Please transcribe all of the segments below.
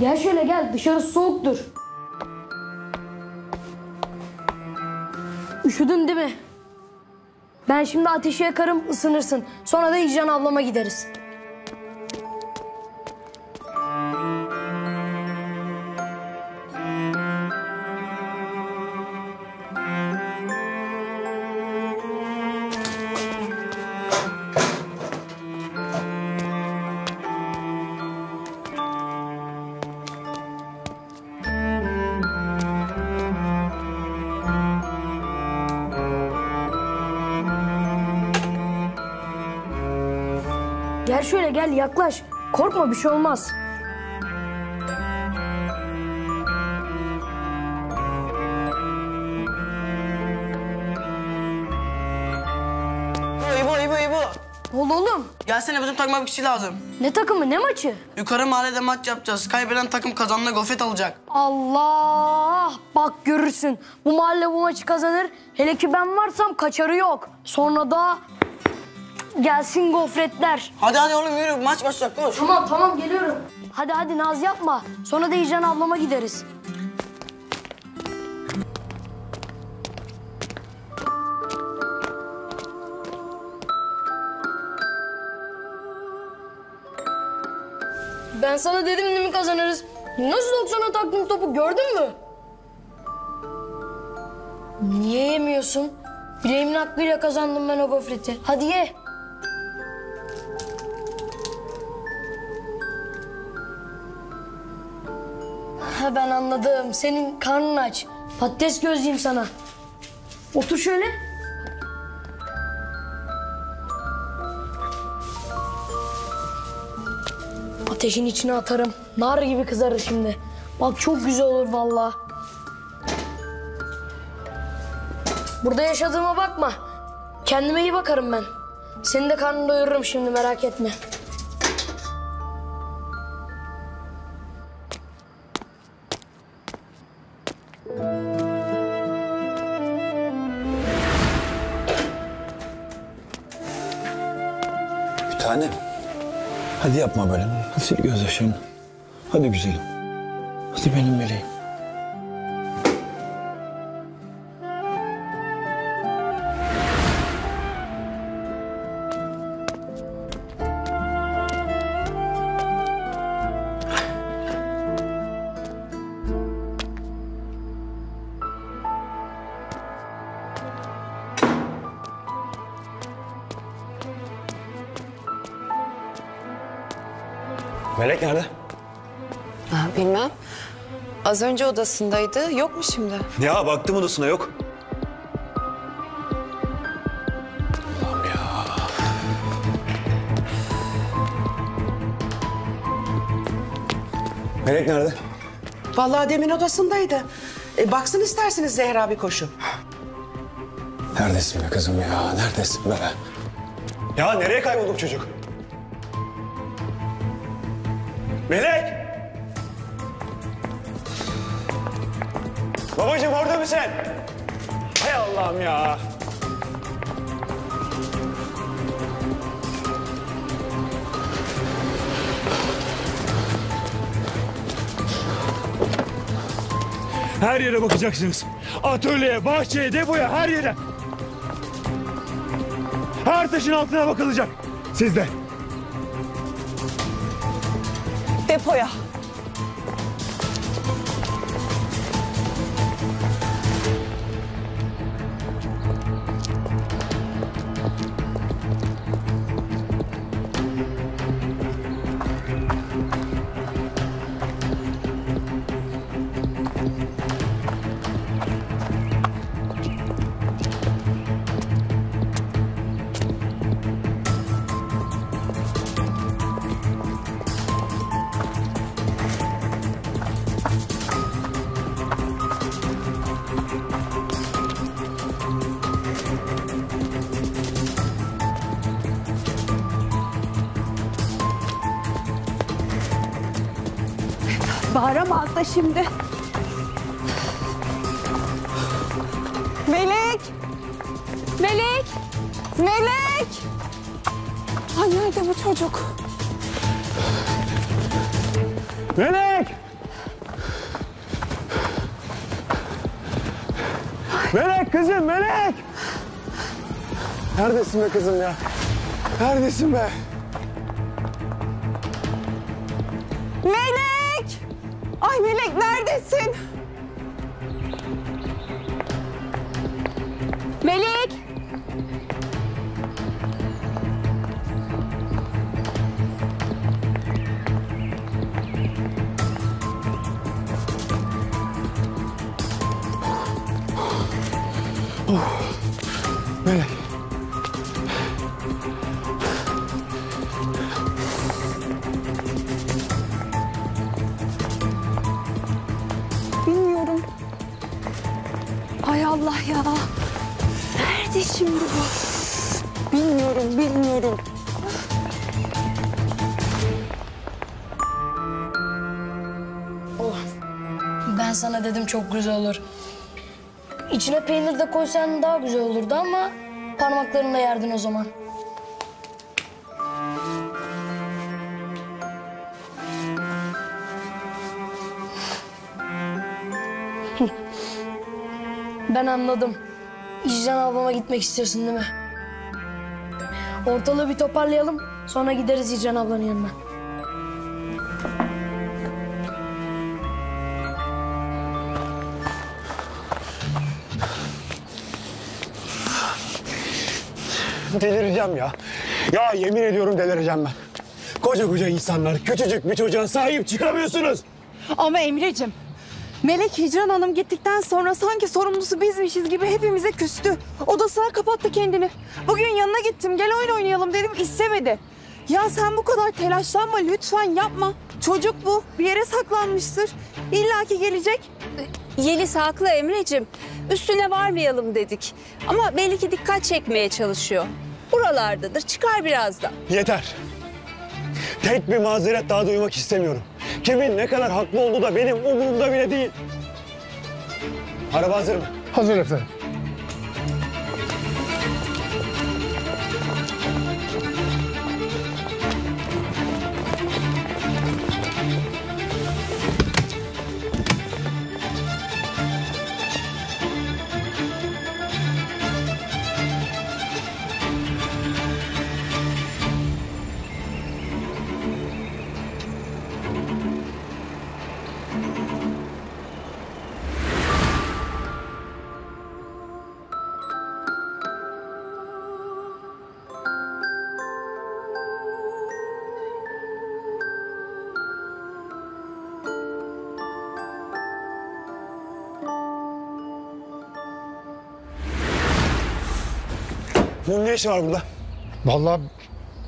Gel şöyle gel, dışarı soğuktur. Üşüdün değil mi? Ben şimdi ateşi yakarım, ısınırsın. Sonra da Hicran ablama gideriz. Gel şöyle gel, yaklaş. Korkma, bir şey olmaz. Bu. Oğlum. Gelsene, bizim takıma bir kişi lazım. Ne takımı, ne maçı? Yukarı mahallede maç yapacağız. Kaybeden takım kazanına gofret alacak. Allah! Bak görürsün. Bu mahalle bu maçı kazanır. Hele ki ben varsam kaçarı yok. Sonra da... Gelsin gofretler. Hadi hadi oğlum yürü, maç başlayacak, koş. Tamam tamam, geliyorum. Hadi hadi naz yapma. Sonra da Hicran ablama gideriz. Ben sana dedim değil mi kazanırız? Nasıl 90'a taktın topu gördün mü? Niye yemiyorsun? Bileğimin hakkıyla kazandım ben o gofreti. Hadi ye. Ben anladım. Senin karnın aç. Patates gözleyeyim sana. Otur şöyle. Ateşin içine atarım. Nar gibi kızarır şimdi. Bak çok güzel olur vallahi. Burada yaşadığıma bakma. Kendime iyi bakarım ben. Senin de karnını doyururum şimdi, merak etme. Tanem, hadi yapma böyle. Hadi sil gözyaşlarını. Hadi güzelim. Hadi benim meleğim. Melek nerede? Ha, bilmem. Az önce odasındaydı. Yok mu şimdi? Ya baktım odasına yok. Allah'ım ya. Melek nerede? Vallahi demin odasındaydı. Baksın isterseniz Zehra bir koşu. Neredesin be kızım ya? Neredesin be? Ya nereye kaybolduk çocuk? Melek! Babacığım orada mısın? Hay Allah'ım ya! Her yere bakacaksınız. Atölyeye, bahçeye, depoya, her yere. Her taşın altına bakılacak. Siz de. Depoya. Bağıramaz da şimdi. Melek! Melek! Melek! Ay nerede bu çocuk? Melek! Melek kızım, Melek! Neredesin be kızım ya? Neredesin be? Melek! Ay Melek neredesin? Melek! Oh, Melek. Bilmiyorum. Ay Allah ya. Nerede şimdi bu? Bilmiyorum, bilmiyorum. Oh. Ben sana dedim çok güzel olur. İçine peynir de koysan daha güzel olurdu ama parmaklarınla yerdin o zaman. Ben anladım. Hicran ablama gitmek istiyorsun değil mi? Ortalığı bir toparlayalım, sonra gideriz Hicran ablanın yanına. Delireceğim ya. Ya yemin ediyorum delireceğim ben. Koca koca insanlar, küçücük bir çocuğa sahip çıkamıyorsunuz. Ama Emreciğim, Melek Hicran Hanım gittikten sonra sanki sorumlusu bizmişiz gibi hepimize küstü. Odasına kapattı kendini. Bugün yanına gittim, gel oyun oynayalım dedim, istemedi. Ya sen bu kadar telaşlanma, lütfen yapma. Çocuk bu, bir yere saklanmıştır. İlla ki gelecek. Yeliz haklı Emreciğim. Üstüne varmayalım dedik. Ama belli ki dikkat çekmeye çalışıyor. Buralardadır, çıkar birazdan. Yeter. Tek bir mazeret daha duymak istemiyorum. Kimin ne kadar haklı olduğu da benim umurumda bile değil. Araba hazır mı? Hazır efendim. Bunun ne işi var burada? Vallahi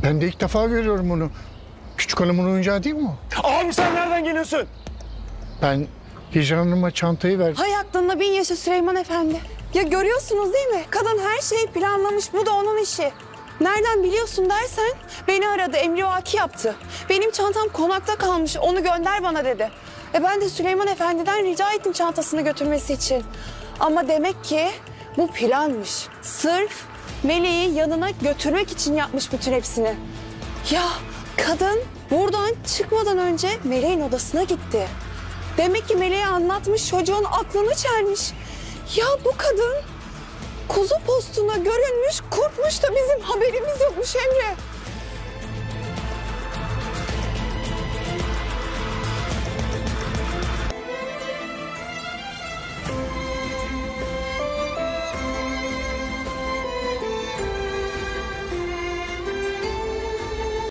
ben de ilk defa görüyorum bunu. Küçük hanımın oyuncağı değil mi o? Abi sen nereden geliyorsun? Ben Hicran Hanım'a çantayı verdim. Hay aklınla bin yaşa Süleyman Efendi. Ya görüyorsunuz değil mi? Kadın her şeyi planlamış. Bu da onun işi. Nereden biliyorsun dersen beni aradı. Emrivaki yaptı. Benim çantam konakta kalmış. Onu gönder bana dedi. Ben de Süleyman Efendi'den rica ettim çantasını götürmesi için. Ama demek ki bu planmış. Sırf Melek'i yanına götürmek için yapmış bütün hepsini. Ya kadın buradan çıkmadan önce Melek'in odasına gitti. Demek ki Melek'e anlatmış, çocuğun aklını çelmiş. Ya bu kadın kuzu postuna görünmüş, kurtmuş da bizim haberimiz yokmuş Emre.